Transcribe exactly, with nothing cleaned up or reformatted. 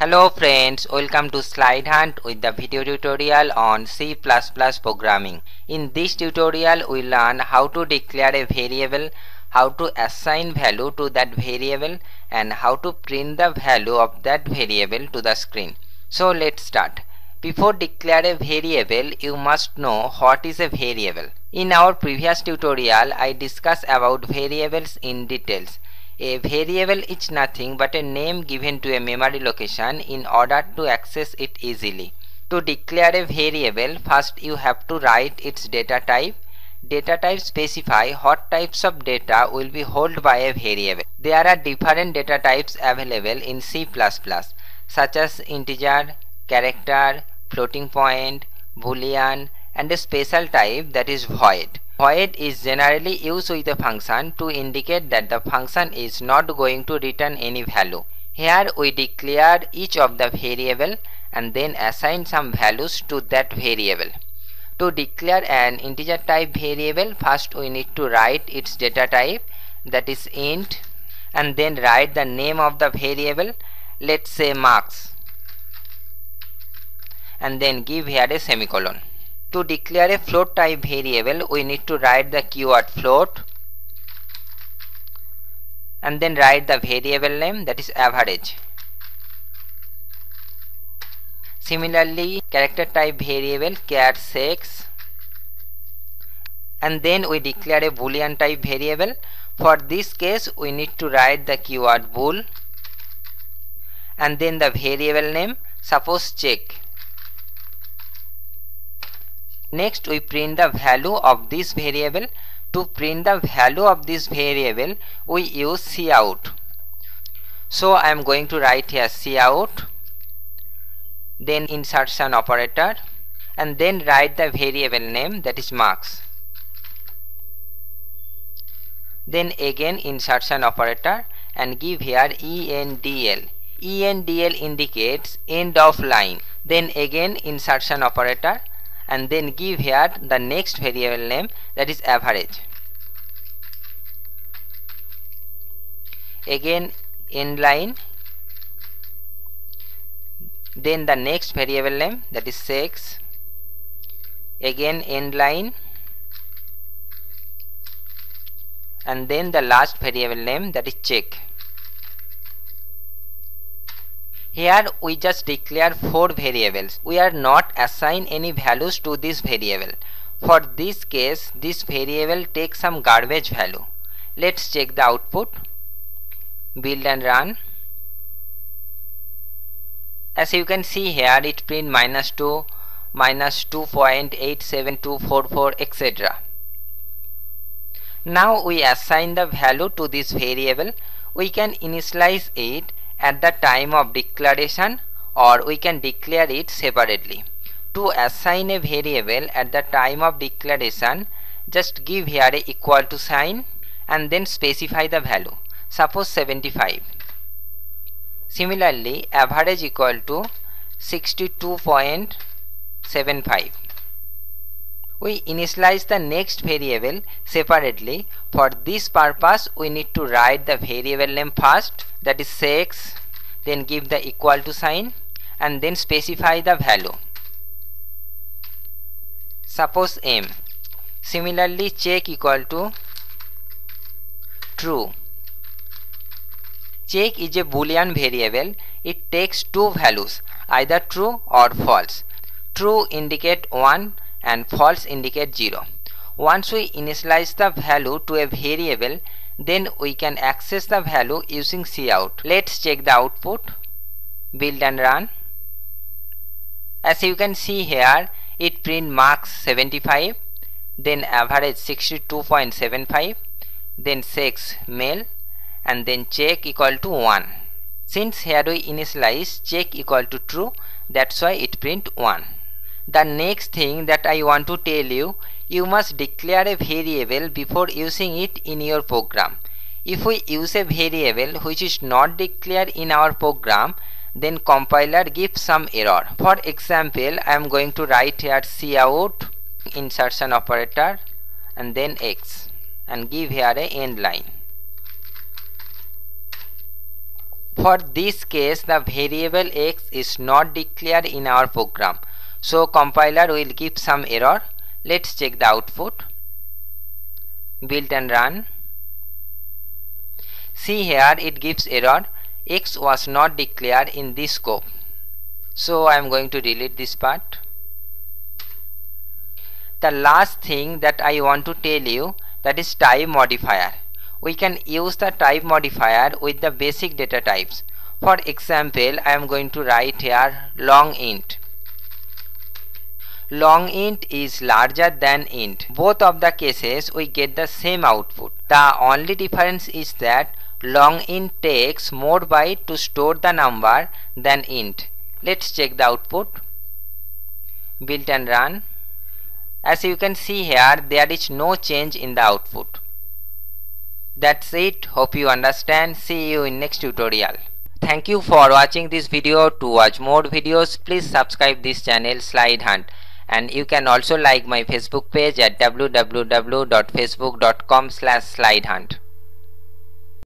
Hello friends, welcome to Slide Hunt with the video tutorial on C plus plus programming. In this tutorial we learn how to declare a variable, how to assign value to that variable, and how to print the value of that variable to the screen. So let's start. Before declare a variable, you must know what is a variable. In our previous tutorial I discussed about variables in details. A variable is nothing but a name given to a memory location in order to access it easily. To declare a variable, first you have to write its data type. Data types specify what types of data will be held by a variable. There are different data types available in C plus plus, such as integer, character, floating point, boolean, and a special type that is void. Void is generally used with a function to indicate that the function is not going to return any value. Here we declare each of the variable and then assign some values to that variable. To declare an integer type variable, first we need to write its data type, that is int, and then write the name of the variable, let's say marks, and then give here a semicolon. To declare a float type variable, we need to write the keyword float and then write the variable name, that is average. Similarly, character type variable char sex, and then we declare a boolean type variable. For this case we need to write the keyword bool and then the variable name, suppose check. Next we print the value of this variable. To print the value of this variable we use cout. So I am going to write here cout, then insertion operator, and then write the variable name, that is marks. Then again insertion operator and give here endl. Endl indicates end of line. Then again insertion operator and then give here the next variable name, that is average. Again end line, then the next variable name, that is sex. Again end line, and then the last variable name, that is check. Here we just declare four variables. We are not assign any values to this variable. For this case, this variable takes some garbage value. Let's check the output. Build and run. As you can see here, it print minus two, minus two point eight seven two four four, et cetera. Now we assign the value to this variable. We can initialize it at the time of declaration, or we can declare it separately. To assign a variable at the time of declaration, just give here a equal to sign and then specify the value, suppose seventy-five. Similarly, average equal to sixty-two point seven five. We initialize the next variable separately. For this purpose we need to write the variable name first, that is sex, then give the equal to sign and then specify the value, suppose m. Similarly, check equal to true. Check is a boolean variable. It takes two values, either true or false. True indicate one and false indicate zero. Once we initialize the value to a variable, then we can access the value using cout. Let's check the output. Build and run. As you can see here, it print marks seventy-five, then average sixty-two point seven five, then sex male, and then check equal to one. Since here we initialize check equal to true, that's why it print one. The next thing that I want to tell you, you must declare a variable before using it in your program. If we use a variable which is not declared in our program, then compiler gives some error. For example, I am going to write here cout, insertion operator, and then x, and give here a end line. For this case, the variable x is not declared in our program, so compiler will give some error. Let's check the output. Build and run. See here, it gives error, x was not declared in this scope. So I am going to delete this part. The last thing that I want to tell you, that is type modifier. We can use the type modifier with the basic data types. For example, I am going to write here long int. Long int is larger than int. Both of the cases we get the same output. The only difference is that long int takes more bytes to store the number than int. Let's check the output. Build and run. As you can see here, there is no change in the output. That's it. Hope you understand. See you in next tutorial. Thank you for watching this video. To watch more videos, please subscribe this channel Slide Hunt, and you can also like my Facebook page at w w w dot facebook dot com slash slide hunt.